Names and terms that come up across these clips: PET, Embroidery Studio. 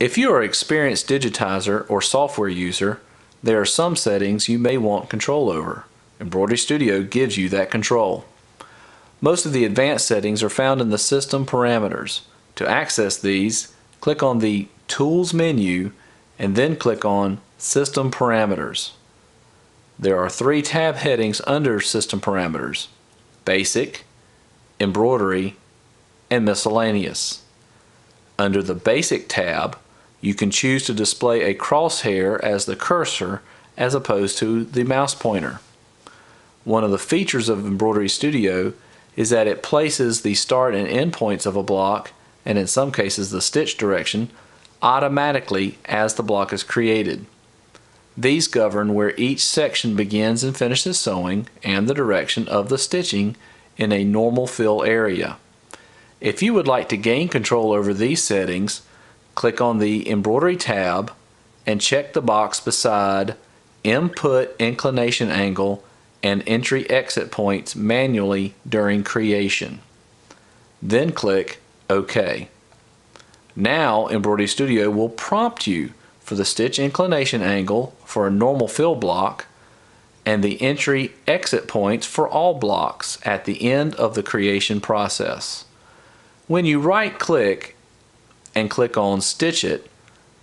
If you are an experienced digitizer or software user, there are some settings you may want control over. Embroidery Studio gives you that control. Most of the advanced settings are found in the system parameters. To access these, click on the Tools menu and then click on System Parameters. There are three tab headings under System Parameters: Basic, Embroidery, and Miscellaneous. Under the Basic tab, you can choose to display a crosshair as the cursor as opposed to the mouse pointer. One of the features of Embroidery Studio is that it places the start and end points of a block, and in some cases the stitch direction, automatically as the block is created. These govern where each section begins and finishes sewing and the direction of the stitching in a normal fill area. If you would like to gain control over these settings, click on the Embroidery tab and check the box beside Input Inclination Angle and Entry Exit Points manually during creation. Then click OK. Now Embroidery Studio will prompt you for the stitch inclination angle for a normal fill block and the entry exit points for all blocks at the end of the creation process. When you right click and click on Stitch It,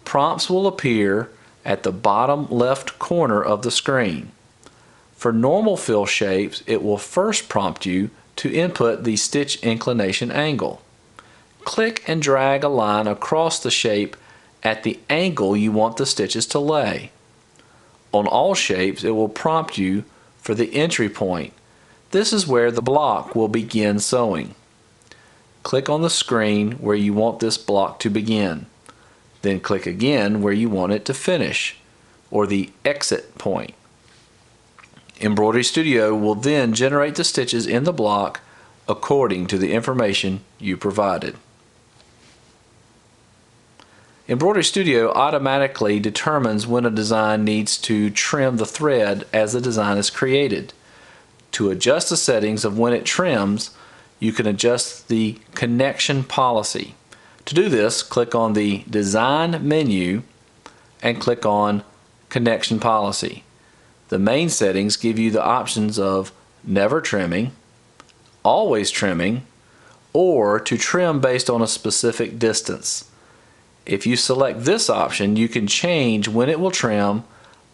prompts will appear at the bottom left corner of the screen. For normal fill shapes, it will first prompt you to input the stitch inclination angle. Click and drag a line across the shape at the angle you want the stitches to lay. On all shapes, it will prompt you for the entry point. This is where the block will begin sewing. Click on the screen where you want this block to begin. Then click again where you want it to finish, or the exit point. Embroidery Studio will then generate the stitches in the block according to the information you provided. Embroidery Studio automatically determines when a design needs to trim the thread as the design is created. To adjust the settings of when it trims, you can adjust the connection policy. To do this, click on the Design menu and click on Connection Policy. The main settings give you the options of never trimming, always trimming, or to trim based on a specific distance. If you select this option, you can change when it will trim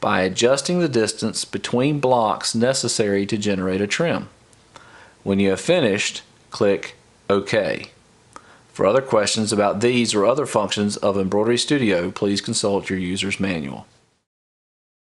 by adjusting the distance between blocks necessary to generate a trim. When you have finished, click OK. For other questions about these or other functions of Embroidery Studio, please consult your user's manual.